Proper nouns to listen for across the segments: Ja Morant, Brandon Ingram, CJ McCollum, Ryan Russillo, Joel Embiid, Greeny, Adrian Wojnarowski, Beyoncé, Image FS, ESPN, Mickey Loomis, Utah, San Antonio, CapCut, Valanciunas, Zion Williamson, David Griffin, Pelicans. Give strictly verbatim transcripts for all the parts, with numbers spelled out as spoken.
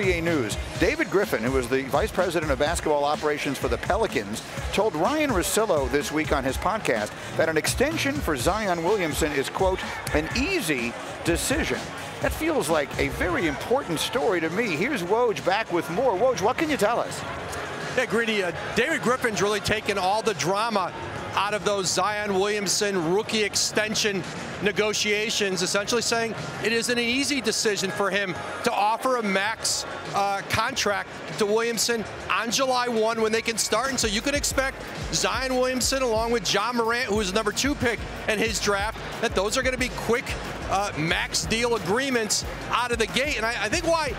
N B A News, David Griffin, who is the vice president of basketball operations for the Pelicans, told Ryan Russillo this week on his podcast that an extension for Zion Williamson is, quote, an easy decision. That feels like a very important story to me. Here's Woj back with more. Woj, what can you tell us? Yeah, Greedy, uh, David Griffin's really taken all the drama out of those Zion Williamson rookie extension negotiations, essentially saying it isn't an easy decision for him to offer a max uh, contract to Williamson on July first when they can start. And so you can expect Zion Williamson, along with Ja Morant, who is the number two pick in his draft, that those are going to be quick uh, max deal agreements out of the gate. And I, I think why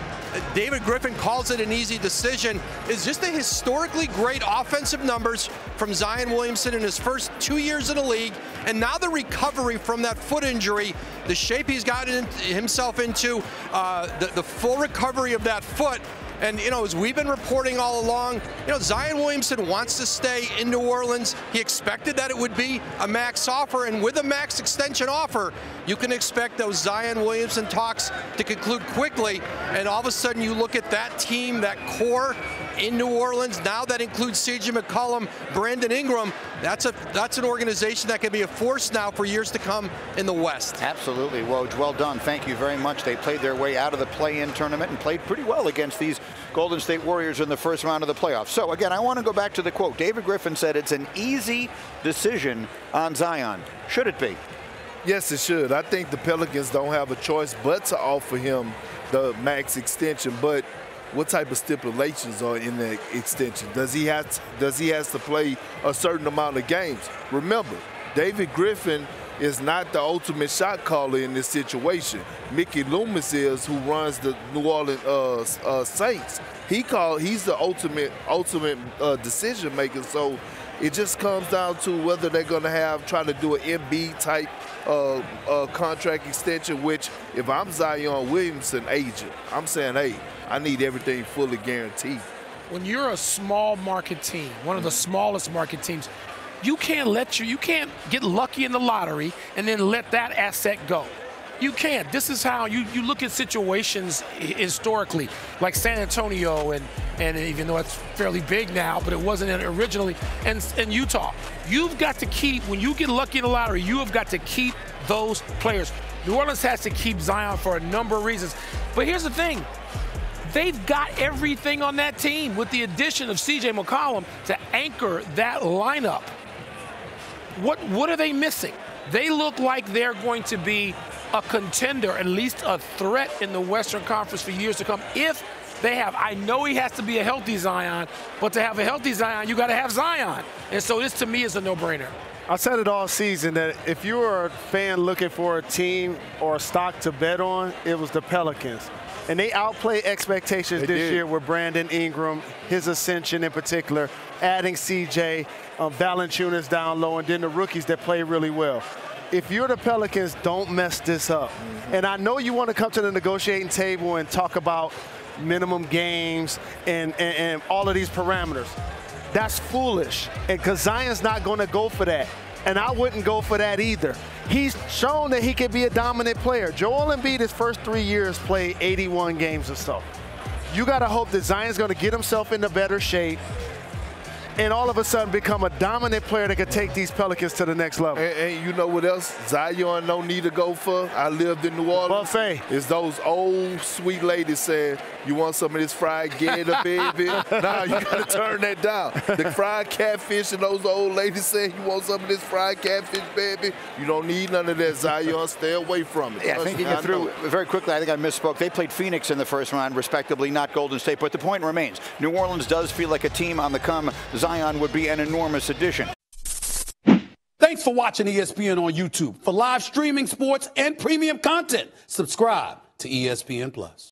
David Griffin calls it an easy decision is just the historically great offensive numbers from Zion Williamson in his first two years in the league, and now the recovery from that foot injury, the shape he's gotten himself into, uh, the, the full recovery of that foot. And, you know, as we've been reporting all along, you know, Zion Williamson wants to stay in New Orleans. He expected that it would be a max offer, and with a max extension offer, you can expect those Zion Williamson talks to conclude quickly. And all of a sudden, you look at that team, that core in New Orleans, now that includes C J McCollum, Brandon Ingram. That's a that's an organization that can be a force now for years to come in the West. Absolutely, Woj. Well done. Thank you very much. They played their way out of the play-in tournament and played pretty well against these Golden State Warriors in the first round of the playoffs. So again, I want to go back to the quote. David Griffin said it's an easy decision on Zion. Should it be? Yes, it should. I think the Pelicans don't have a choice but to offer him the max extension, but what type of stipulations are in the extension? Does he have to, does he has to play a certain amount of games? Remember, David Griffin is not the ultimate shot caller in this situation. Mickey Loomis is, who runs the New Orleans uh, uh, Saints. He called. He's the ultimate ultimate uh, decision maker. So it just comes down to whether they're going to have try to do an Embiid type uh, uh, contract extension. Which, if I'm Zion Williamson agent, I'm saying, hey, I need everything fully guaranteed. When you're a small market team, one of the smallest market teams, you can't let you you can't get lucky in the lottery and then let that asset go. You can't. This is how you you look at situations historically, like San Antonio, and and even though it's fairly big now, but it wasn't originally, and and Utah. You've got to keep, when you get lucky in the lottery, you have got to keep those players. New Orleans has to keep Zion for a number of reasons. But here's the thing. They've got everything on that team with the addition of C J McCollum to anchor that lineup. What, what are they missing? They look like they're going to be a contender, at least a threat in the Western Conference for years to come, if they have. I know he has to be a healthy Zion, but to have a healthy Zion, you got to have Zion. And so this, to me, is a no-brainer. I said it all season that if you were a fan looking for a team or a stock to bet on, it was the Pelicans. And they outplayed expectations they this did. year with Brandon Ingram, his ascension in particular, adding C J, um, Valanciunas down low, and then the rookies that play really well. If you're the Pelicans, don't mess this up. Mm-hmm. And I know you want to come to the negotiating table and talk about minimum games and, and, and all of these parameters. That's foolish, and because Zion's not going to go for that. And I wouldn't go for that either. He's shown that he can be a dominant player. Joel Embiid, his first three years, played eighty-one games or so. You got to hope that Zion's going to get himself into better shape and all of a sudden become a dominant player that could take these Pelicans to the next level. And, and you know what else Zion don't need to go for? I lived in New Orleans. Buffet. It's those old sweet ladies saying, you want some of this fried gator, baby? Nah, you got to turn that down. The fried catfish and those old ladies saying, you want some of this fried catfish, baby? You don't need none of that, Zion. Stay away from it. Yeah, thinking it through very quickly, I think I misspoke. They played Phoenix in the first round, respectively, not Golden State. But the point remains, New Orleans does feel like a team on the come. Zion would be an enormous addition. Thanks for watching E S P N on YouTube. For live streaming, sports, and premium content, subscribe to E S P N Plus.